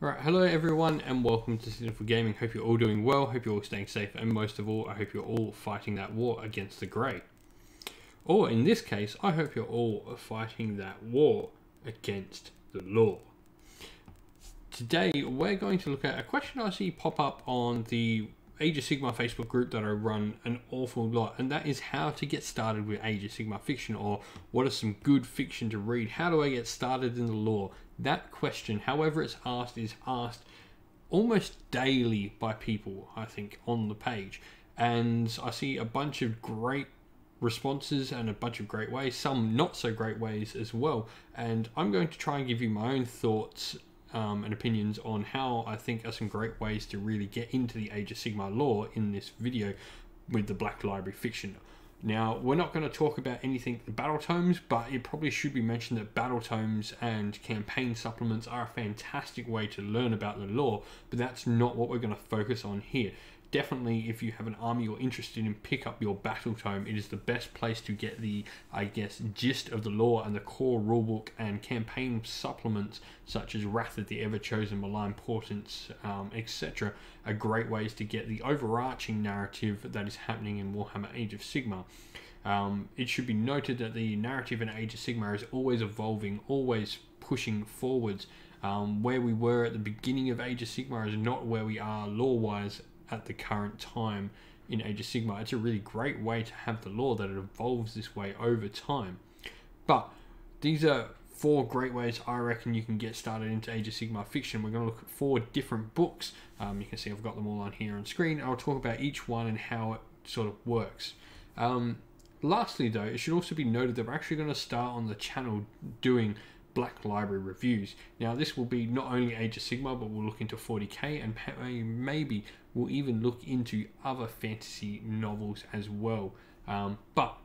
Right, hello everyone and welcome to Cinderfall Gaming. Hope you're all doing well, hope you're all staying safe, and most of all, I hope you're all fighting that war against the grey. Or in this case, I hope you're all fighting that war against the law. Today, we're going to look at a question I see pop up on the Age of Sigmar Facebook group that I run an awful lot, and that is how to get started with Age of Sigmar fiction, or what are some good fiction to read? How do I get started in the lore? That question, however it's asked, is asked almost daily by people, I think, on the page. And I see a bunch of great responses and a bunch of great ways, some not so great ways as well. And I'm going to try and give you my own thoughts and opinions on how I think are some great ways to really get into the Age of Sigmar lore in this video with the Black Library fiction. Now, we're not going to talk about anything the Battletomes, but it probably should be mentioned that Battletomes and campaign supplements are a fantastic way to learn about the lore, but that's not what we're going to focus on here. Definitely, if you have an army you're interested in, pick up your Battletome. It is the best place to get the, I guess, gist of the lore and the core rulebook and campaign supplements such as Wrath of the Everchosen, Malign Portents, etc. are great ways to get the overarching narrative that is happening in Warhammer Age of Sigmar. It should be noted that the narrative in Age of Sigmar is always evolving, always pushing forwards. Where we were at the beginning of Age of Sigmar is not where we are lore-wise at the current time in Age of Sigmar. It's a really great way to have the lore that it evolves this way over time. But these are four great ways I reckon you can get started into Age of Sigmar fiction. We're going to look at four different books. You can see I've got them all on here on screen. I'll talk about each one and how it sort of works. Lastly though, it should also be noted that we're actually going to start on the channel doing Black Library reviews. Now this will be not only Age of Sigmar, but we'll look into 40k and maybe we'll even look into other fantasy novels as well. But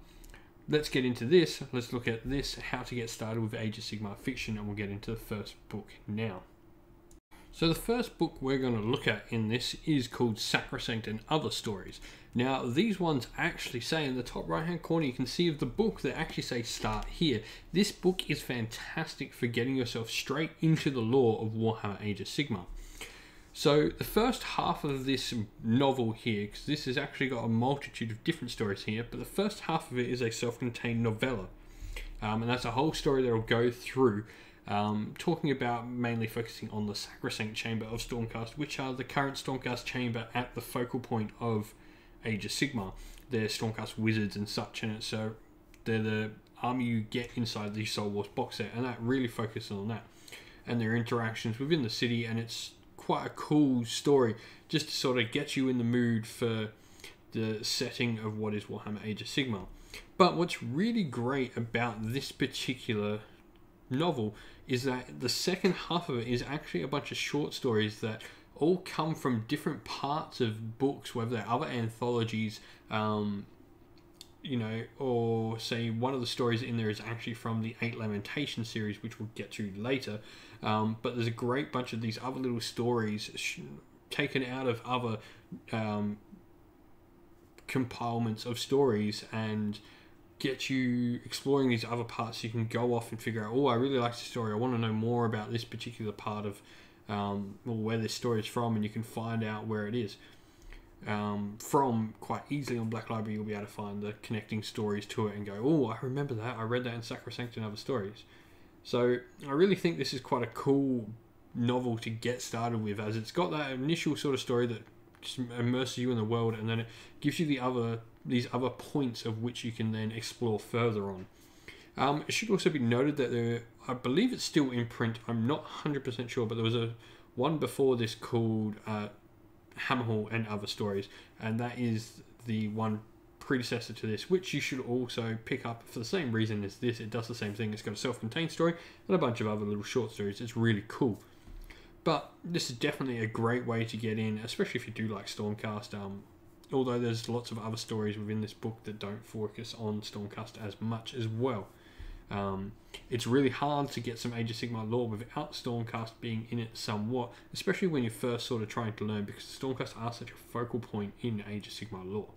let's get into this. Let's look at this, how to get started with Age of Sigmar fiction, and we'll get into the first book now. So the first book we're going to look at in this is called Sacrosanct and Other Stories. Now these ones actually say in the top right hand corner, you can see of the book, they actually say start here. This book is fantastic for getting yourself straight into the lore of Warhammer Age of Sigmar. So the first half of this novel here, because this has actually got a multitude of different stories here, but the first half of it is a self-contained novella. And that's a whole story that will go through talking about, mainly focusing on the Sacrosanct Chamber of Stormcast, which are the current Stormcast Chamber at the focal point of Age of Sigmar. They're Stormcast wizards and such, and so they're the army you get inside the Soul Wars box set, and that really focuses on that and their interactions within the city. And it's quite a cool story just to sort of get you in the mood for the setting of what is Warhammer Age of Sigmar. But what's really great about this particular novel is that the second half of it is actually a bunch of short stories that all come from different parts of books, whether they're other anthologies, you know, or say one of the stories in there is actually from the Eight Lamentations series, which we'll get to later. But there's a great bunch of these other little stories taken out of other compilements of stories and get you exploring these other parts so you can go off and figure out, oh, I really like this story. I want to know more about this particular part of where this story is from, and you can find out where it is from quite easily. On Black Library, you'll be able to find the connecting stories to it and go, oh, I remember that. I read that in Sacrosanct and Other Stories. So I really think this is quite a cool novel to get started with, as it's got that initial sort of story that just immerses you in the world, and then it gives you the these other points of which you can then explore further on. It should also be noted that there, I believe it's still in print. I'm not 100% sure, but there was one before this called Hammerhall and Other Stories, and that is the one predecessor to this, which you should also pick up for the same reason as this. It does the same thing. It's got a self-contained story and a bunch of other little short stories. It's really cool. But this is definitely a great way to get in, especially if you do like Stormcast. Although there's lots of other stories within this book that don't focus on Stormcast as much as well. It's really hard to get some Age of Sigmar lore without Stormcast being in it somewhat, especially when you're first sort of trying to learn, because Stormcast are such a focal point in Age of Sigmar lore.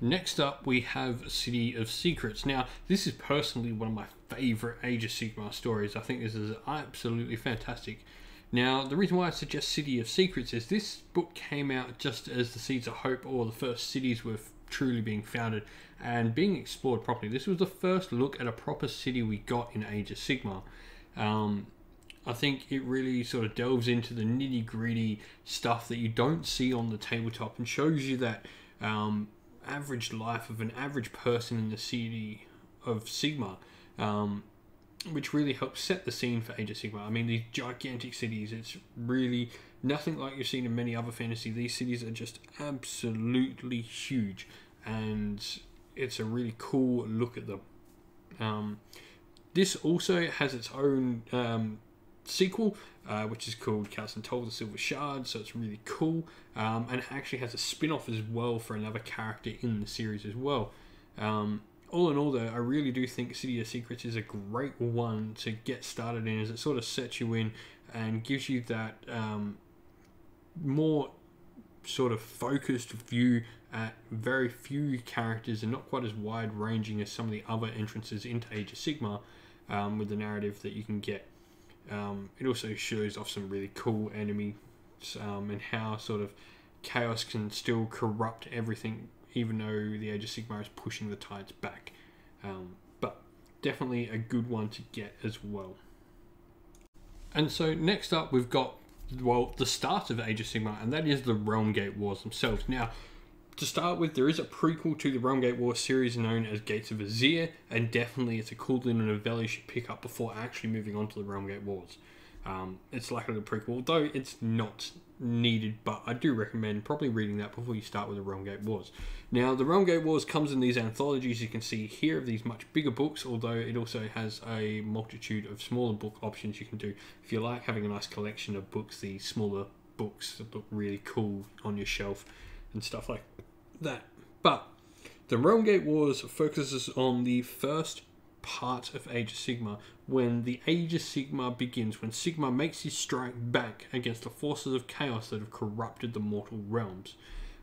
Next up, we have City of Secrets. Now, this is personally one of my favorite Age of Sigmar stories. I think this is absolutely fantastic. Now, the reason why I suggest City of Secrets is this book came out just as the Seeds of Hope, or the first cities were truly being founded and being explored properly. This was the first look at a proper city we got in Age of Sigmar. I think it really sort of delves into the nitty-gritty stuff that you don't see on the tabletop and shows you that average life of an average person in the City of Sigmar, which really helps set the scene for Age of Sigmar. I mean, these gigantic cities, it's really nothing like you've seen in many other fantasy. These cities are just absolutely huge, and it's a really cool look at them. This also has its own sequel, which is called Castle and Toll the Silver Shard, so it's really cool. And it actually has a spin-off as well for another character in the series as well. All in all, though, I really do think City of Secrets is a great one to get started in, as it sort of sets you in and gives you that more sort of focused view at very few characters and not quite as wide-ranging as some of the other entrances into Age of Sigmar, with the narrative that you can get. It also shows off some really cool enemies and how sort of chaos can still corrupt everything, even though the Age of Sigmar is pushing the tides back. But definitely a good one to get as well. And so next up we've got, well, the start of Age of Sigmar, and that is the Realm Gate Wars themselves. Now, to start with, there is a prequel to the Realm Gate Wars series known as Gates of Azir, and definitely it's a cool little novella you should pick up before actually moving on to the Realm Gate Wars. It's likely a prequel, though it's not needed, but I do recommend probably reading that before you start with the Realm Gate Wars. Now, the Realm Gate Wars comes in these anthologies you can see here of these much bigger books, although it also has a multitude of smaller book options you can do. If you like having a nice collection of books, the smaller books that look really cool on your shelf and stuff like that. But the Realm Gate Wars focuses on the first part of Age of Sigmar, when the Age of Sigmar begins, when Sigmar makes his strike back against the forces of chaos that have corrupted the mortal realms.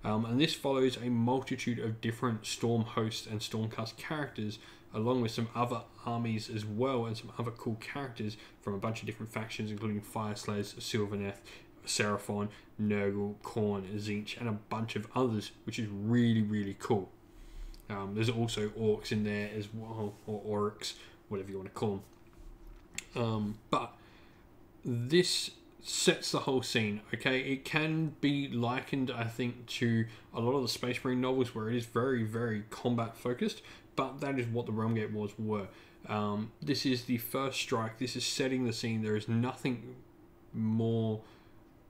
And this follows a multitude of different storm hosts and stormcast characters, along with some other armies as well, and some other cool characters from a bunch of different factions, including Fireslayers, Sylvaneth, Seraphon, Nurgle, Khorne, Tzeentch, and a bunch of others, which is really, really cool. There's also Orcs in there as well, or Oryx, whatever you want to call them. But this sets the whole scene, okay? It can be likened, I think, to a lot of the Space Marine novels where it is very, very combat-focused, but that is what the Realm Gate Wars were. This is the first strike. This is setting the scene. There is nothing more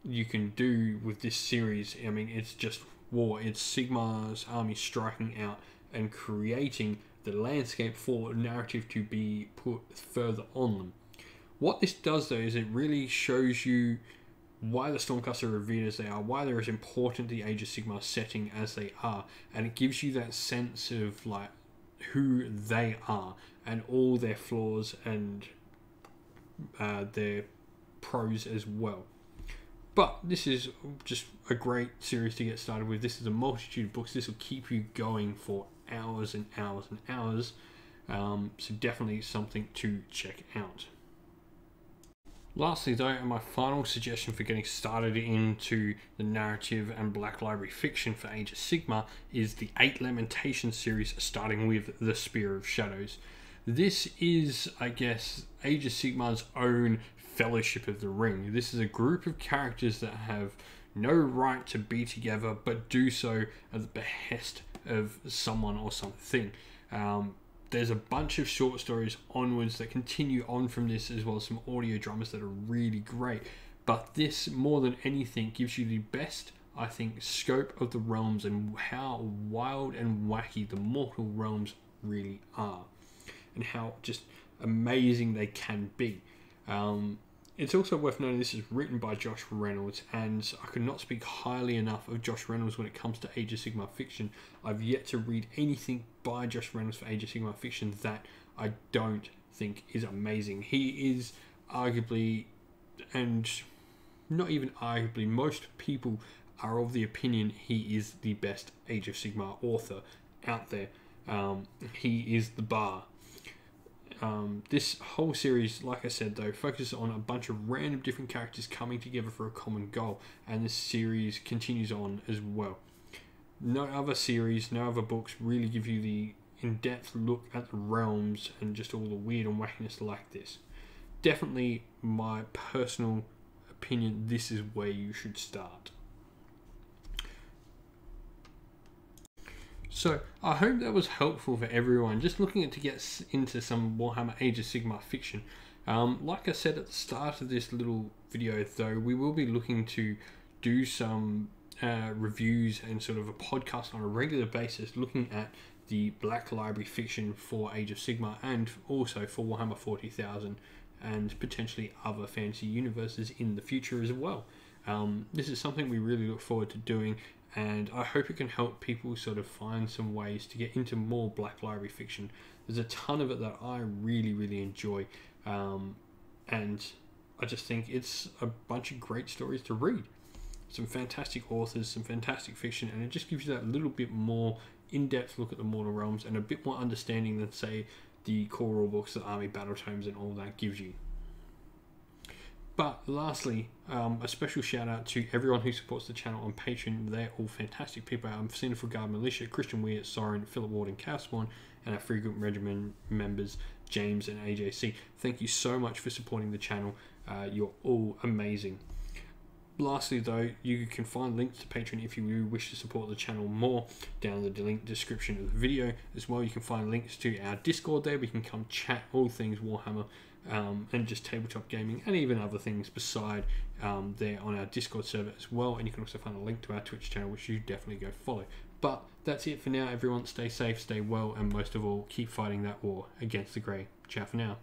you can do with this series. I mean, it's just war. It's Sigmar's army striking out and creating the landscape for narrative to be put further on them. What this does, though, is it really shows you why the Stormcast are revered as they are, why they're as important to the Age of Sigmar setting as they are, and it gives you that sense of, like, who they are and all their flaws and their pros as well. But this is just a great series to get started with. This is a multitude of books. This will keep you going for hours and hours and hours. So definitely something to check out. Lastly, though, and my final suggestion for getting started into the narrative and Black Library fiction for Age of Sigmar is the Eight Lamentations series, starting with The Spear of Shadows. This is, I guess, Age of Sigmar's own Fellowship of the Ring. This is a group of characters that have no right to be together, but do so at the behest of someone or something. There's a bunch of short stories onwards that continue on from this, as well as some audio dramas that are really great. But this, more than anything, gives you the best, I think, scope of the realms and how wild and wacky the mortal realms really are, and how just amazing they can be. It's also worth noting this is written by Josh Reynolds, and I could not speak highly enough of Josh Reynolds when it comes to Age of Sigmar fiction. I've yet to read anything by Josh Reynolds for Age of Sigmar fiction that I don't think is amazing. He is arguably, and not even arguably, most people are of the opinion he is the best Age of Sigmar author out there. He is the bar. This whole series, like I said though, focuses on a bunch of random different characters coming together for a common goal, and this series continues on as well. No other series, no other books really give you the in-depth look at the realms and just all the weird and wackiness like this. Definitely my personal opinion, this is where you should start. So, I hope that was helpful for everyone, just looking at to get into some Warhammer Age of Sigmar fiction. Like I said at the start of this little video though, we will be looking to do some reviews and sort of a podcast on a regular basis looking at the Black Library fiction for Age of Sigmar and also for Warhammer 40,000 and potentially other fantasy universes in the future as well. This is something we really look forward to doing, and I hope it can help people sort of find some ways to get into more Black Library fiction. There's a ton of it that I really, really enjoy, and I just think it's a bunch of great stories to read. Some fantastic authors, some fantastic fiction, and it just gives you that little bit more in-depth look at the mortal realms and a bit more understanding than, say, the core rule books, the army Battletomes and all that gives you. But lastly, a special shout out to everyone who supports the channel on Patreon. They're all fantastic people. Cinderfall Guard Militia, Christian Weir, Soren, Philip Ward and Chaospawn, and our frequent regiment members James and AJC. Thank you so much for supporting the channel. You're all amazing. Lastly though, you can find links to Patreon if you wish to support the channel more down in the link description of the video. As well, you can find links to our Discord there. We can come chat all things Warhammer and just tabletop gaming and even other things beside there on our Discord server as well. And you can also find a link to our Twitch channel, which you definitely go follow. But that's it for now, everyone. Stay safe, stay well, and most of all, keep fighting that war against the grey. Ciao for now.